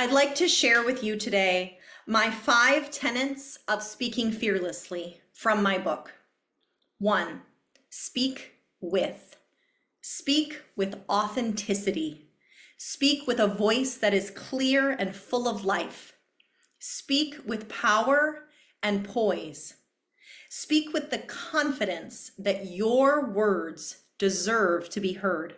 I'd like to share with you today my 5 tenets of speaking fearlessly from my book. 1. Speak with. Speak with authenticity. Speak with a voice that is clear and full of life. Speak with power and poise. Speak with the confidence that your words deserve to be heard.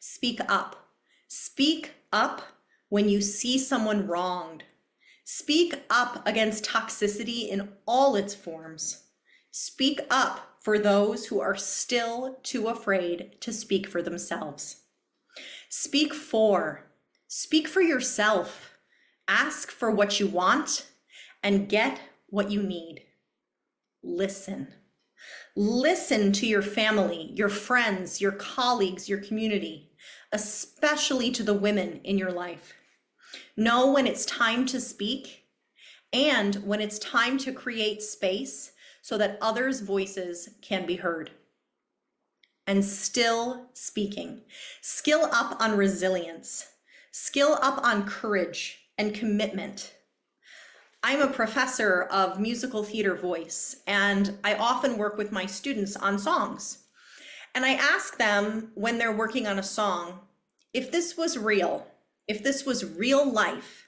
Speak up. Speak up when you see someone wronged. Speak up against toxicity in all its forms. Speak up for those who are still too afraid to speak for themselves. Speak for yourself. Ask for what you want and get what you need. Listen. Listen to your family, your friends, your colleagues, your community, especially to the women in your life. Know when it's time to speak and when it's time to create space so that others' voices can be heard. And still speaking. Skill up on resilience. Skill up on courage and commitment. I'm a professor of musical theater voice, and I often work with my students on songs. And I ask them when they're working on a song, if this was real, if this was real life,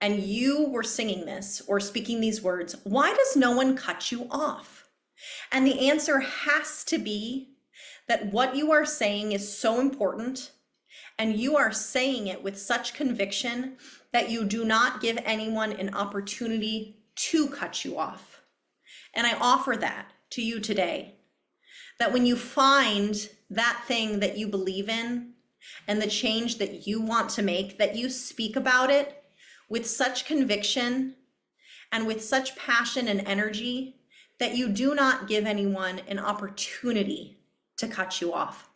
and you were singing this or speaking these words, why does no one cut you off? And the answer has to be that what you are saying is so important, and you are saying it with such conviction that you do not give anyone an opportunity to cut you off. And I offer that to you today, that when you find that thing that you believe in and the change that you want to make, that you speak about it with such conviction and with such passion and energy that you do not give anyone an opportunity to cut you off.